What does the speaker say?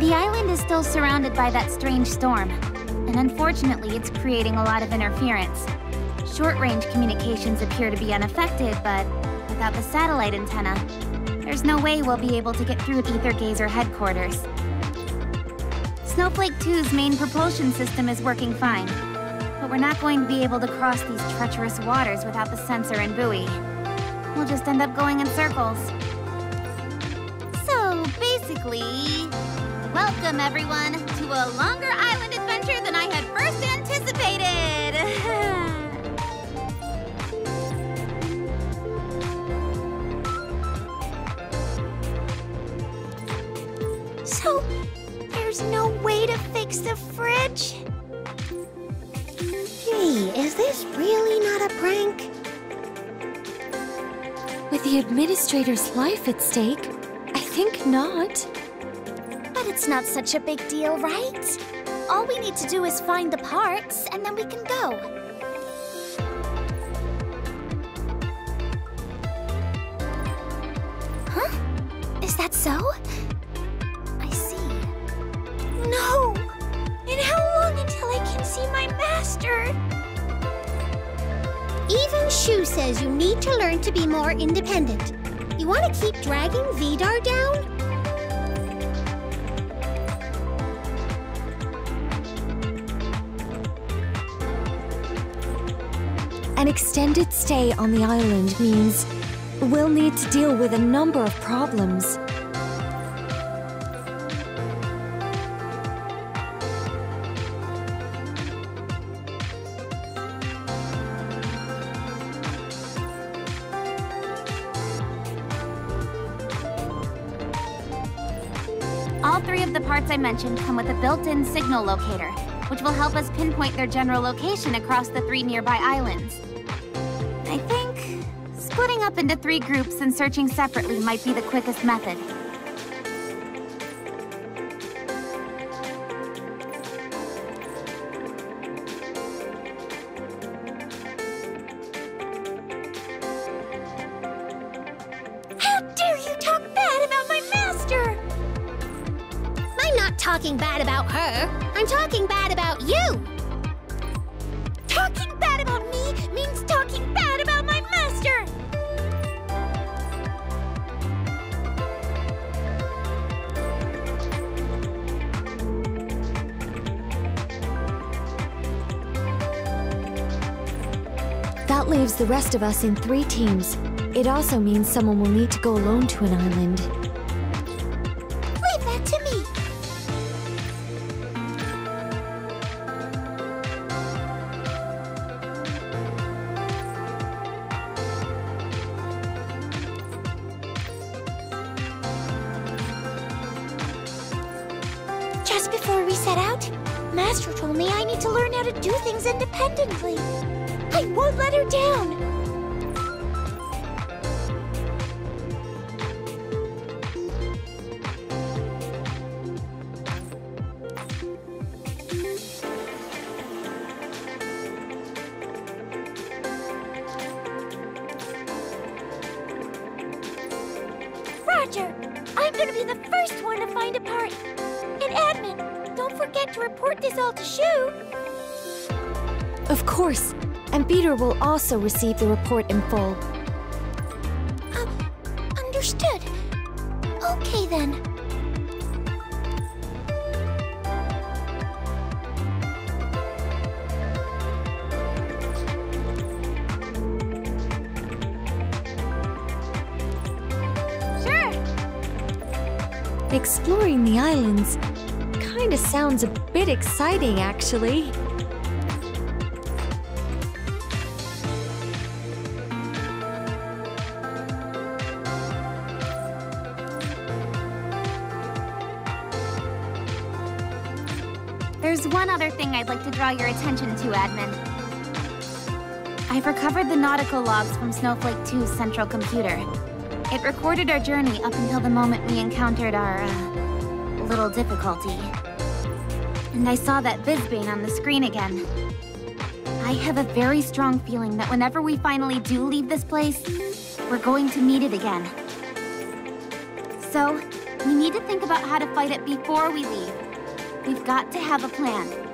The island is still surrounded by that strange storm, and unfortunately it's creating a lot of interference. Short-range communications appear to be unaffected, but without the satellite antenna, there's no way we'll be able to get through to Ethergazer headquarters. Snowflake 2's main propulsion system is working fine, but we're not going to be able to cross these treacherous waters without the sensor and buoy. We'll just end up going in circles. So, basically, welcome everyone to a longer island adventure than I had first anticipated! So, there's no way to fix the fridge? Gee, is this really not a prank? With the administrator's life at stake, I think not. But it's not such a big deal, right? All we need to do is find the parts, and then we can go. Huh? Is that so? No! And how long until I can see my master? Even Shu says you need to learn to be more independent. You want to keep dragging Vidar down? An extended stay on the island means we'll need to deal with a number of problems. All three of the parts I mentioned come with a built-in signal locator, which will help us pinpoint their general location across the three nearby islands. I think splitting up into three groups and searching separately might be the quickest method. Talking bad about her, I'm talking bad about you! Talking bad about me means talking bad about my master! That leaves the rest of us in three teams. It also means someone will need to go alone to an island. Leave that to me! Just before we set out, Master told me I need to learn how to do things independently. I won't let her down! Roger! I'm gonna be the first one to find a part! And admin, don't forget to report this all to Shu! Of course, and Peter will also receive the report in full. Understood. Okay then. Exploring the islands kinda sounds a bit exciting, actually. There's one other thing I'd like to draw your attention to, admin. I've recovered the nautical logs from Snowflake 2's central computer. It recorded our journey up until the moment we encountered our, little difficulty. And I saw that Vizbane on the screen again. I have a very strong feeling that whenever we finally do leave this place, we're going to need it again. So, We need to think about how to fight it before we leave. We've got to have a plan.